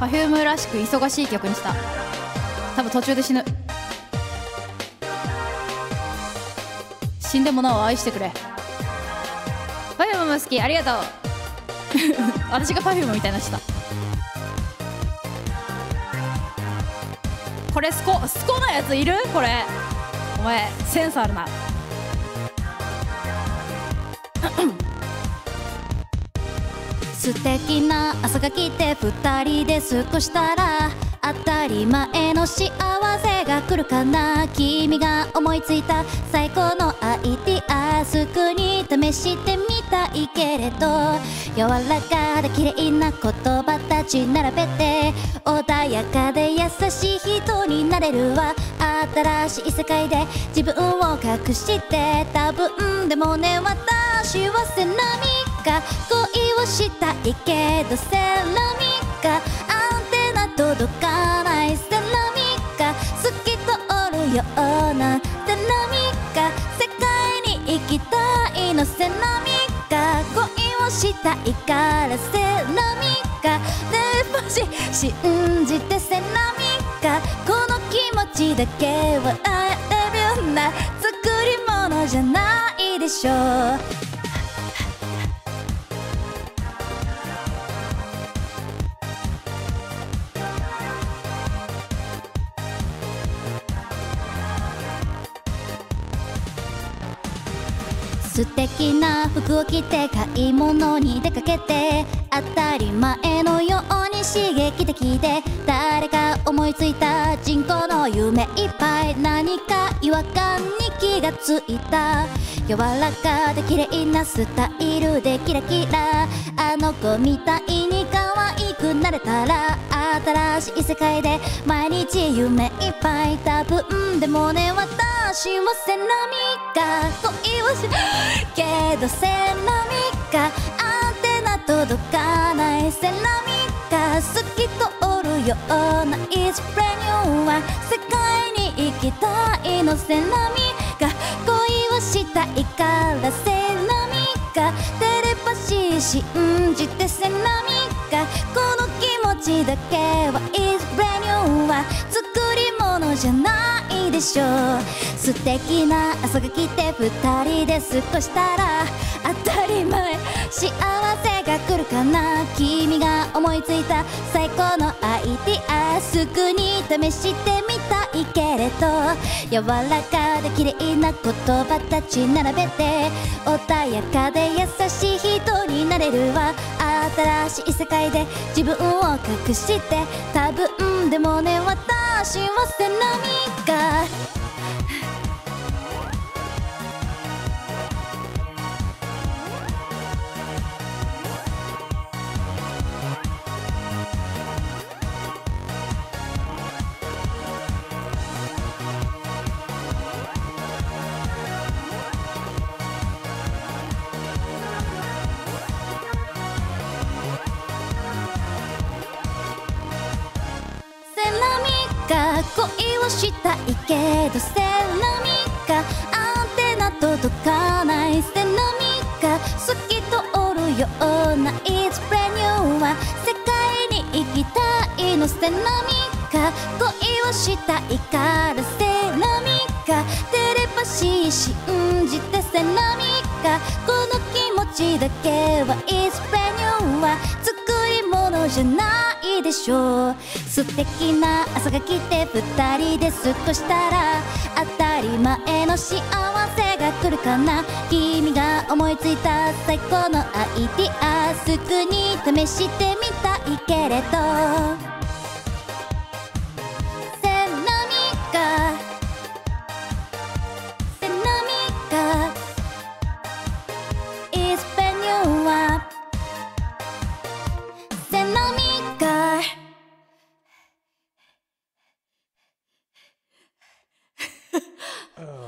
Perfume らしく忙しい曲にした。多分途中で死ぬ。死んでもなお愛してくれ。 Perfume 好き、ありがとう私が Perfume みたいなした。これスコなやついる？これお前センスあるな素敵な朝が来て二人で過ごしたら当たり前の幸せが来るかな。君が思いついた最高のアイディアすぐに試してみたいけれど、柔らかで綺麗な言葉たち並べて穏やかで優しい人になれるわ。新しい世界で自分を隠して多分でもね、私はCeramica、恋をしたいけどCeramica、アンテナ届かないCeramica、透き通るようなCeramica、世界に行きたいのCeramica、恋をしたいからCeramica、でもし信じてCeramica、この気持ちだけはI love youな、作り物じゃないでしょう。素敵な服を着て買い物に出かけて当たり前のように刺激的で誰か思いついた人工の夢いっぱい、何か違和感に気がついた。柔らかで綺麗なスタイルでキラキラ、あの子みたいに可愛くなれたら新しい世界で毎日夢いっぱい、多分でもね、私はCeramica、恋をしけどCeramica、アンテナ届かないCeramica、透き通るようなIt's brand new one、世界に行きたいのCeramica、恋をしたいからCeramica、テレパシー信じてCeramica、この気持ちだけはIt's brand new one、作り物じゃないでしょう。素敵な朝が来て二人で過ごしたら当たり前幸せが来るかな。君が思いついた最高のアイディアすぐに試してみたいけれど、柔らかで綺麗な言葉たち並べて穏やかで優しい人になれるわ。新しい世界で自分を隠して多分でもね、私はCeramica。恋をしたいけどCeramica、アンテナ届かないCeramica、透き通るようなIt's brand new one、世界に行きたいのCeramica、恋をしたいからCeramica、テレパシー信じてCeramica、この気持ちだけはIt's brand new one、作り物じゃないでしょう。素敵な朝が来て二人で過ごしたら当たり前の幸せが来るかな。君が思いついた最高のアイディアすぐに試してみたいけれど